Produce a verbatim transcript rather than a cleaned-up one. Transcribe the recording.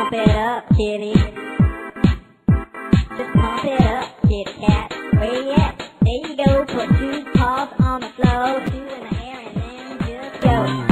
pump it up, kitty. Just pump it up, kitty cat. Where you at? There you go. Put two paws on the floor, two in the air, and then just go.